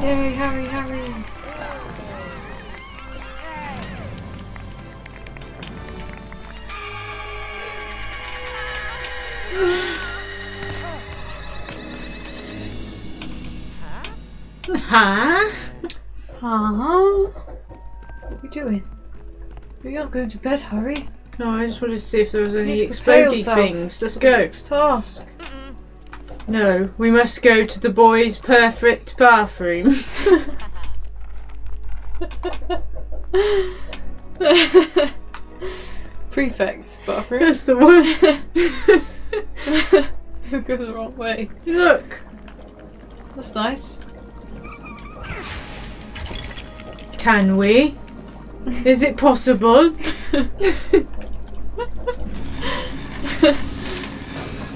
Yay, Harry, Harry! Huh? Huh? What are we doing? We aren't going to bed, Harry. No, I just wanted to see if there was any explodey things. Let's go. Task. No, we must go to the boys' perfect bathroom. Prefect bathroom. That's the one. You'll go the wrong way. Look. That's nice. Can we? Is it possible?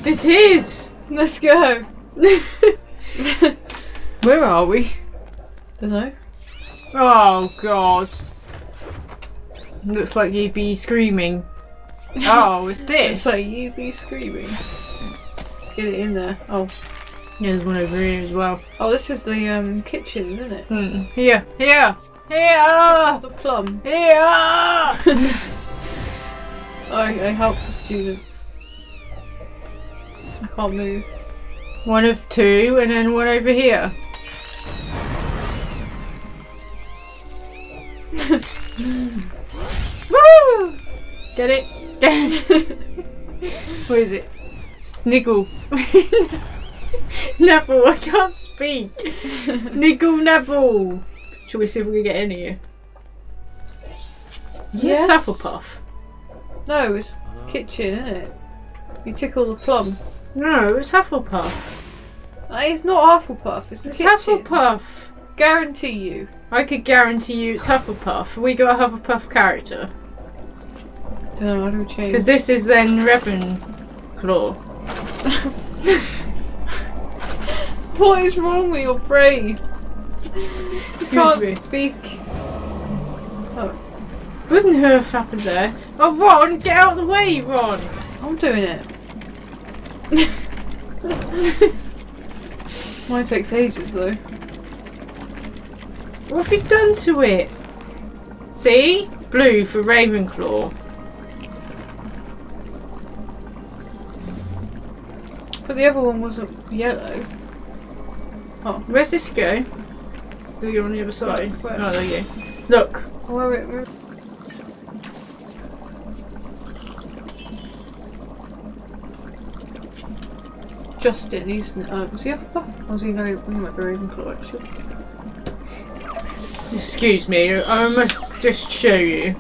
It is! Let's go! Where are we? Dunno. Oh god. Looks like you'd be screaming. Oh, it's this? Looks like you'd be screaming. Get it in there. Oh. Yeah, there's one over here as well. Oh, this is the kitchen, isn't it? Mm. Here, here! Here! The plum. Here! I help the student. I can't move. One of two, and then one over here. Woo! Get it? Get it! What is it? Sniggle. Neville, I can't speak. Niggle Neville. Shall we see if we can get in here? Yes. It's Hufflepuff. No, it's kitchen, isn't it? You tickle the plum. No, it's Hufflepuff. It's not Hufflepuff, it's the kitchen. Hufflepuff. Guarantee you. I could guarantee you it's Hufflepuff. We got a Hufflepuff character. Don't know, how do we change? Because this is then Ravenclaw. What is wrong with your brain? You can't speak. Oh. Wouldn't have happened there. Oh, Ron, get out of the way, Ron! I'm doing it. Mine takes ages, though. What have you done to it? See? Blue for Ravenclaw. But the other one wasn't yellow. Oh, where's this go? You're on the other side. Where? Oh, there you go. Look. Oh, where? Justin, he's was he up? Oh, he might be Ravenclaw actually. Excuse me, I must just show you.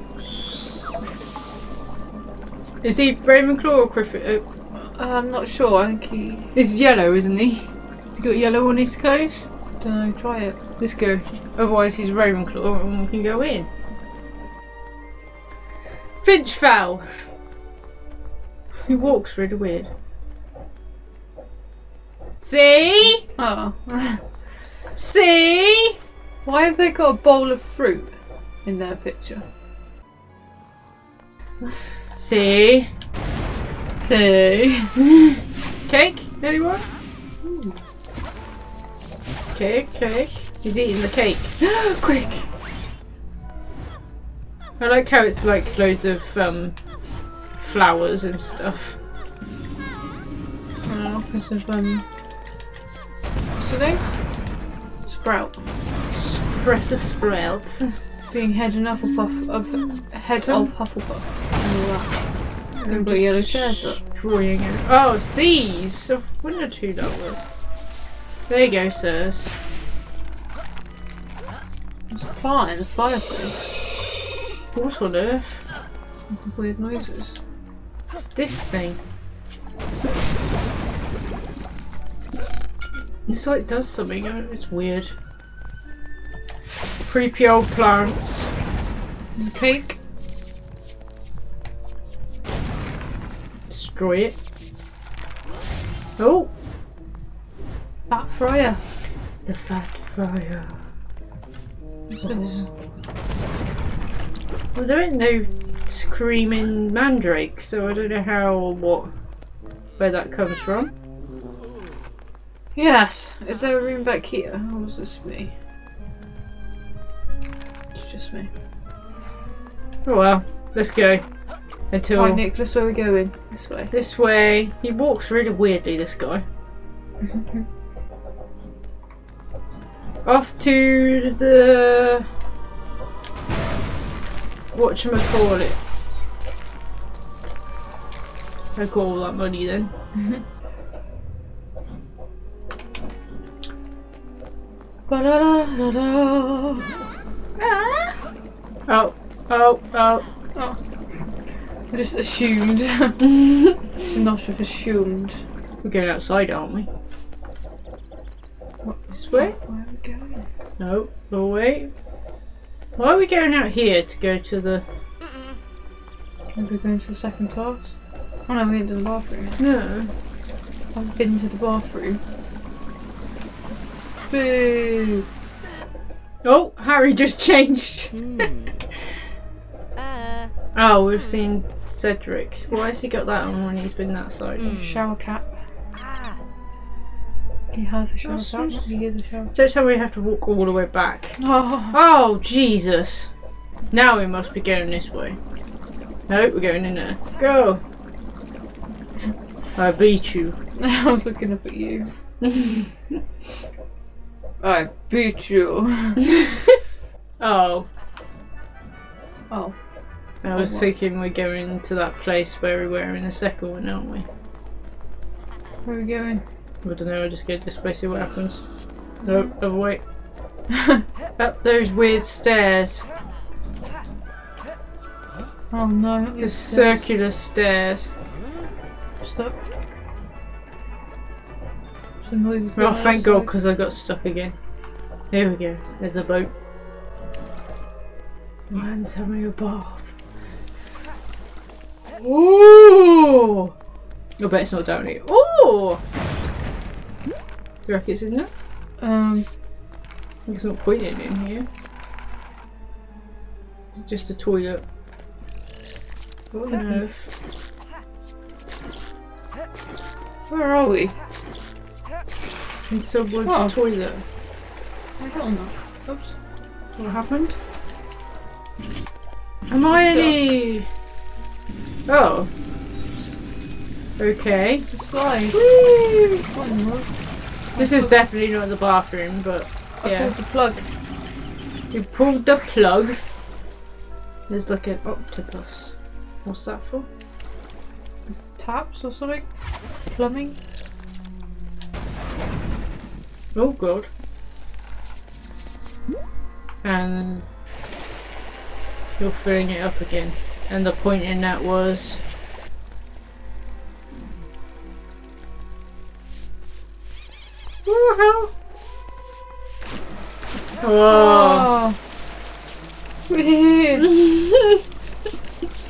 Is he Ravenclaw or Griffin? I'm not sure. I think he is yellow, isn't he? He's got yellow on his clothes. Don't know. Try it. Let's go. Otherwise he's Ravenclaw and we can go in. Finchfowl! He walks really weird. See? Oh. See? Why have they got a bowl of fruit in their picture? See? See? Cake? Anyone? Ooh. Cake, cake. He's eating the cake. Quick! I like how it's like loads of flowers and stuff. Oh, because of what's her name? Sprout. Professor Sprout. Being head and Hufflepuff of head of Hufflepuff. And all that. And blue yellow chairs. Drawing it. Oh, it's these! I wonder who that was. There you go, sirs. There's a plant in the fireplace. What on earth? Weird noises. What's this thing? It's like it does something, it's weird. Creepy old plants. There's a cake. Destroy it. Oh! Fat fryer. The fat fryer. Well, there ain't no screaming mandrake, so I don't know how or what, where that comes from. Yes, is there a room back here? Or was this me? just me. Oh well, let's go. Until... Right, Nicholas, where are we going? This way. This way. He walks really weirdly, this guy. Off to the... whatchamacallit. I got all that money then. Oh, oh, oh, oh. I just assumed. It's not just assumed. We're going outside, aren't we? What, this way? Where are we going? No, no way. Why are we going out here to go to the... Are we going to the second class? Oh no, we went to the bathroom. No. I've been to the bathroom. Boo! Oh, Harry just changed. Oh, we've seen Cedric. Why has he got that on when he's been that side? Shower cap. He has a shower cap. He is a shower cap. So that's how we have to walk all the way back. Oh, oh Jesus! Now we must be going this way. No, we're going in there. Go! I beat you. I was looking up at you. I beat you. Oh. Oh. I was thinking we're going to that place where we were in the second one, aren't we? Where are we going? I don't know, I'll just go this way, see what happens. Nope, other way. Up those weird stairs. Oh no, the circular stairs. Stop. Well, thank God, because I got stuck again. Here we go, there's a boat. Man's having a bath. Ooh! I bet it's not down here. Ooh! Do you reckon it's in there? I think it's not pointing in here. It's just a toilet. What on earth? Where are we? In someone's toilet. I don't know. Oops. What happened? Hermione! Oh. Okay. It's a slide. Whee! This is definitely not the bathroom, but yeah. I pulled the plug. You pulled the plug? There's like an octopus. What's that for? There's taps or something? Plumbing? Oh god. And you're filling it up again. And the point in that was... Woohoo! Oh!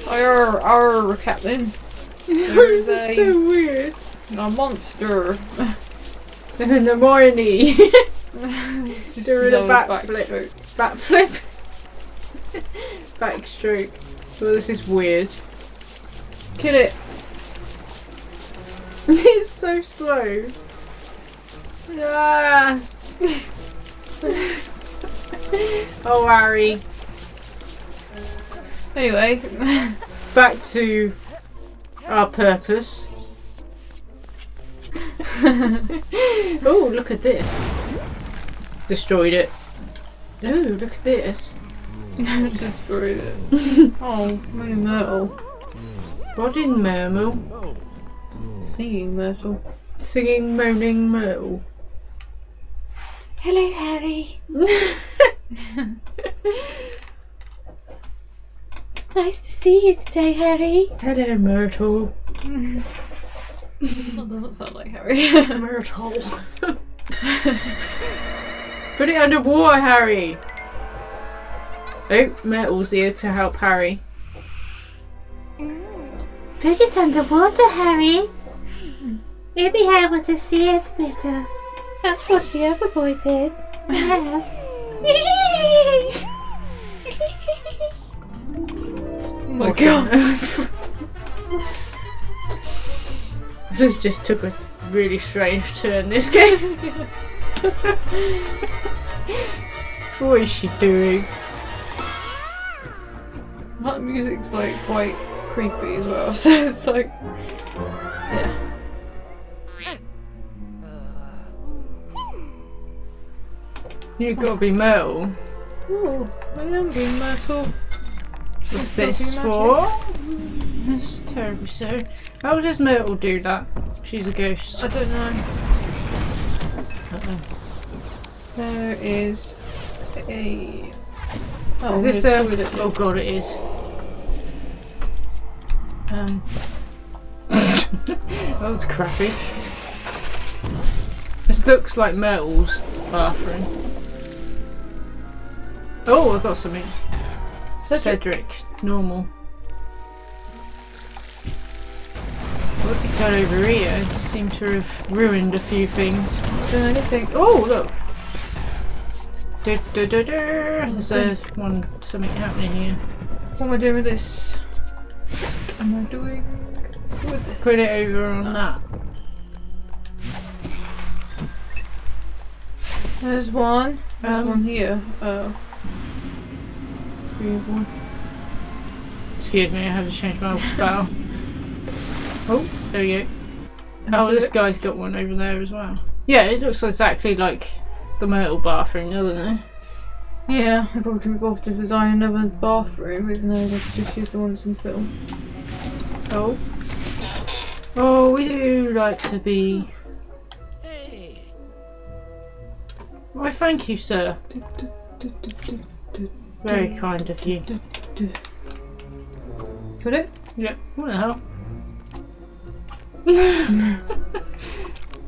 Arr, arr, Captain. There's a... so weird. A monster. In the morning. Doing a backflip. Backflip. Backstroke. Well, this is weird. Kill it. It's so slow. Ah. Oh, Harry. Anyway, back to our purpose. Oh, look at this. Destroyed it. Oh, look at this. Destroyed it. Oh, Moaning Myrtle. Moaning Myrtle. Singing Myrtle. Singing Moaning Myrtle. Hello, Harry. Nice to see you today, Harry. Hello, Myrtle. That doesn't sound like Harry. Myrtle. Put it underwater, Harry! Oh, Myrtle's here to help Harry. Put it underwater, Harry. Maybe I want to see it better. That's what the other boy did. Oh my god. This just took a really strange turn, this game. What is she doing? that music's like quite creepy as well, so it's like, yeah. You gotta be Myrtle. Ooh, I am being Myrtle. What's this for? That's terribly sad. How does Myrtle do that? She's a ghost. I don't know. There is a... Oh, is this there with it? Oh god, it is. That was crappy. This looks like Myrtle's bathroom. Oh, I've got something. Cedric. Normal. What we've got over here seems to have ruined a few things. Anything. Oh, look! There's something happening here. What am I doing with this? What am I doing with this? Put it over on that. There's one. There's one here. Oh. Excuse me, I have to change my bow. Oh, there we go. Oh, this guy's got one over there as well. Yeah, it looks exactly like the Myrtle bathroom, doesn't it? Yeah, I probably couldn't be bothered to design another bathroom, even though they could just use the ones in film. Oh. Oh, we do like to be... Why, thank you, sir. Very kind of you. Could it? Yeah. What the hell?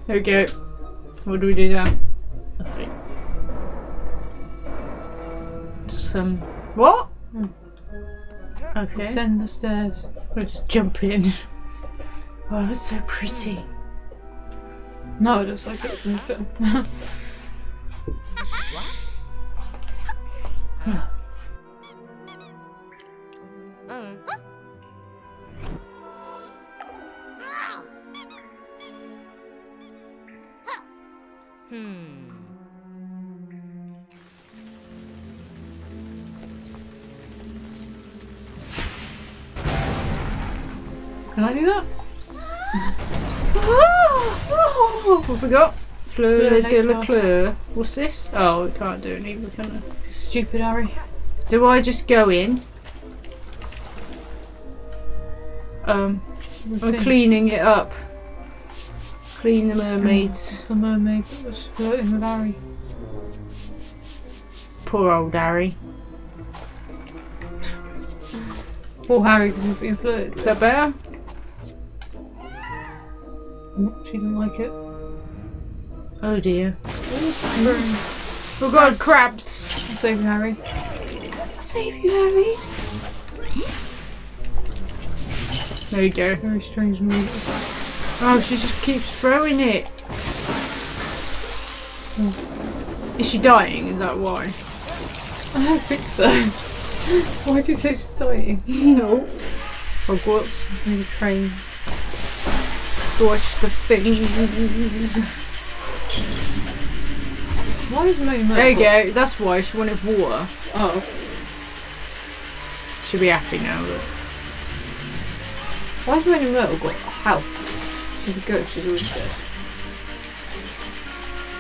There we go. What do we do now? Nothing. Some... What? Oh. Okay. Descend the stairs. Let's jump in. Oh, it's so pretty. No, it looks like it's in the film. Huh. Can I do that? Oh, what have we got? Fleur de la Fleur. What's this? Oh, we can't do it either, can we? Stupid Harry. Do I just go in? I'm cleaning it up. Clean the mermaids. The mermaid was flirting with Harry. Poor old Harry. Poor Harry because he's being flirted with. Is that better? She didn't like it. Oh dear. Oh god, crabs! I'll save you, Harry. Save you, Harry! There you go. Very strange move. Oh, she just keeps throwing it. Oh. Is she dying? Is that why? I don't think so. Why do you think she's dying? No. Hogwarts. Maybe train. Watch the things. Why is Moaning Myrtle? There you go, that's why she wanted water. Oh. She'll be happy now, look. Why has Moaning Myrtle got health? She's a goat, she's always dead.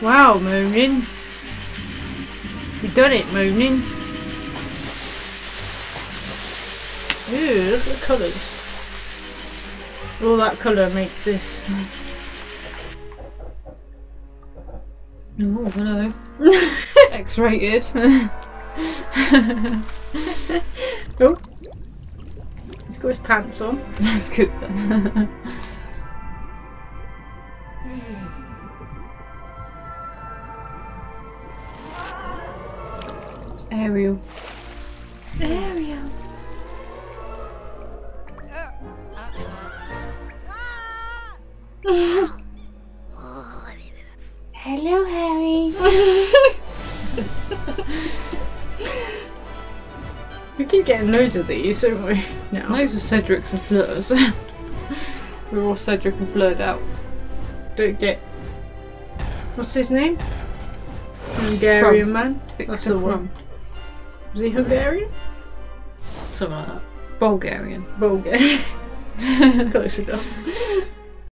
Wow, Moaning. You've done it, Moaning. Ew, look at the colours. All that colour makes this. Oh, hello. X-rated. Oh. He's got his pants on. Good then. Ariel. Ariel. Hello, Harry. We keep getting loads of these, don't we? No. Loads of Cedrics and Fleurs. We're all Cedric and Fleur out. Don't get. What's his name? Hungarian man. That's the one. Was he Hungarian? some Bulgarian. Bulgarian. Close enough.